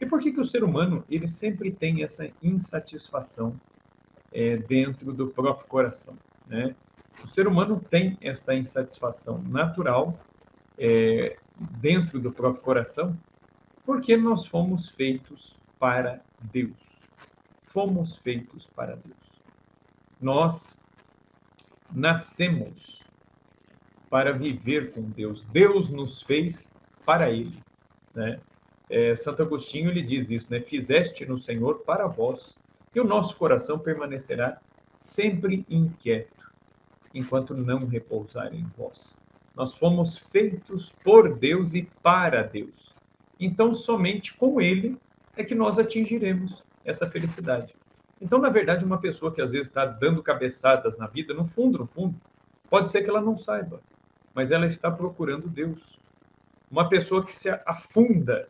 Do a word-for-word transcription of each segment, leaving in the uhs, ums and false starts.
E por que que o ser humano ele sempre tem essa insatisfação é, dentro do próprio coração, né? O ser humano tem esta insatisfação natural é, dentro do próprio coração, porque nós fomos feitos para Deus. Fomos feitos para Deus. Nós nascemos para viver com Deus. Deus nos fez para Ele, né? É, Santo Agostinho ele diz isso, né? Fizeste no Senhor para vós, e o nosso coração permanecerá sempre inquieto, enquanto não repousar em vós. Nós fomos feitos por Deus e para Deus. Então, somente com Ele é que nós atingiremos essa felicidade. Então, na verdade, uma pessoa que às vezes está dando cabeçadas na vida, no fundo, no fundo, pode ser que ela não saiba, mas ela está procurando Deus. Uma pessoa que se afunda,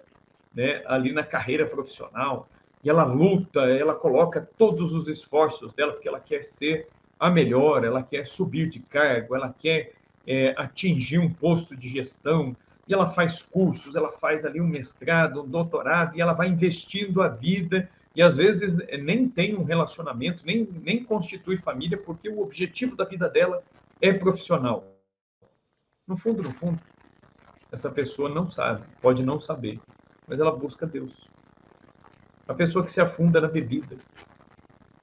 né, ali na carreira profissional, e ela luta, ela coloca todos os esforços dela, porque ela quer ser a melhor, ela quer subir de cargo, ela quer é, atingir um posto de gestão, e ela faz cursos, ela faz ali um mestrado, um doutorado, e ela vai investindo a vida, e às vezes nem tem um relacionamento, nem, nem constitui família, porque o objetivo da vida dela é profissional. No fundo, no fundo, essa pessoa não sabe, pode não saber, mas ela busca Deus. A pessoa que se afunda na bebida,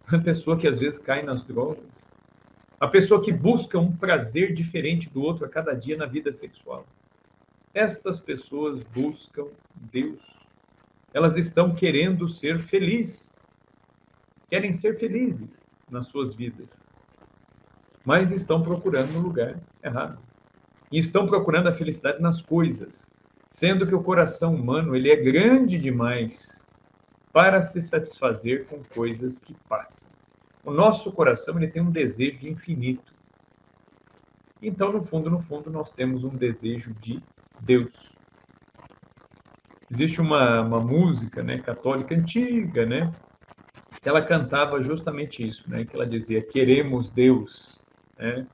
a pessoa que às vezes cai nas drogas, a pessoa que busca um prazer diferente do outro a cada dia na vida sexual. Estas pessoas buscam Deus. Elas estão querendo ser felizes. Querem ser felizes nas suas vidas. Mas estão procurando no lugar errado. E estão procurando a felicidade nas coisas. Sendo que o coração humano, ele é grande demais para se satisfazer com coisas que passam. O nosso coração, ele tem um desejo de infinito. Então, no fundo, no fundo, nós temos um desejo de Deus. Existe uma, uma música, né, católica antiga, né, que ela cantava justamente isso, né, que ela dizia, queremos Deus, né,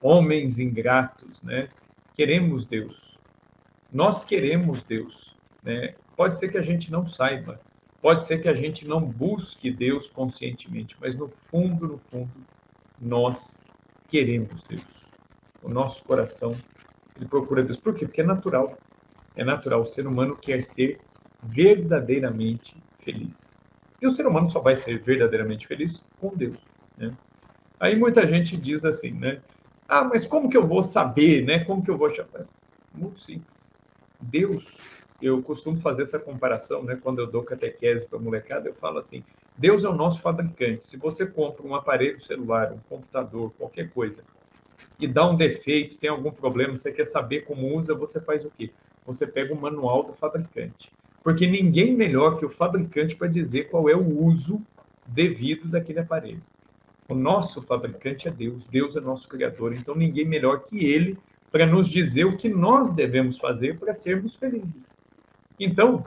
homens ingratos, né, queremos Deus. Nós queremos Deus, né? Pode ser que a gente não saiba, pode ser que a gente não busque Deus conscientemente, mas no fundo, no fundo, nós queremos Deus. O nosso coração, ele procura Deus. Por quê? Porque é natural. É natural. O ser humano quer ser verdadeiramente feliz. E o ser humano só vai ser verdadeiramente feliz com Deus, né? Aí muita gente diz assim, né? Ah, mas como que eu vou saber, né? Como que eu vou achar? Muito simples. Deus, eu costumo fazer essa comparação, né? Quando eu dou catequese para a molecada, eu falo assim, Deus é o nosso fabricante. Se você compra um aparelho celular, um computador, qualquer coisa, e dá um defeito, tem algum problema, você quer saber como usa, você faz o quê? Você pega o manual do fabricante. Porque ninguém melhor que o fabricante para dizer qual é o uso devido daquele aparelho. O nosso fabricante é Deus, Deus é nosso Criador, então ninguém melhor que Ele para nos dizer o que nós devemos fazer para sermos felizes. Então,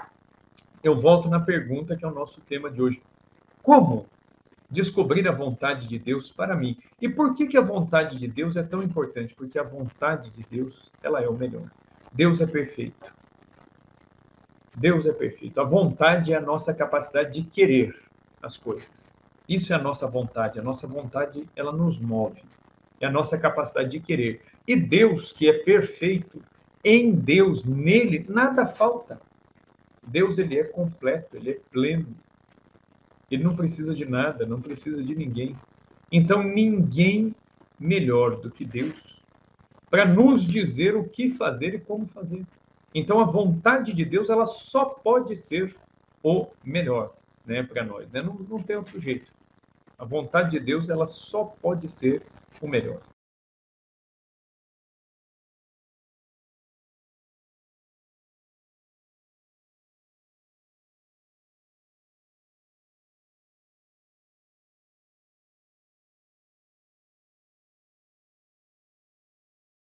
eu volto na pergunta que é o nosso tema de hoje. Como descobrir a vontade de Deus para mim? E por que que a vontade de Deus é tão importante? Porque a vontade de Deus, ela é o melhor. Deus é perfeito. Deus é perfeito. A vontade é a nossa capacidade de querer as coisas. Isso é a nossa vontade. A nossa vontade, ela nos move. É a nossa capacidade de querer. E Deus, que é perfeito, em Deus, nele, nada falta. Deus, ele é completo, ele é pleno. Ele não precisa de nada, não precisa de ninguém. Então, ninguém melhor do que Deus para nos dizer o que fazer e como fazer. Então, a vontade de Deus, ela só pode ser o melhor, né, para nós, né? Não, não tem outro jeito. A vontade de Deus, ela só pode ser o melhor.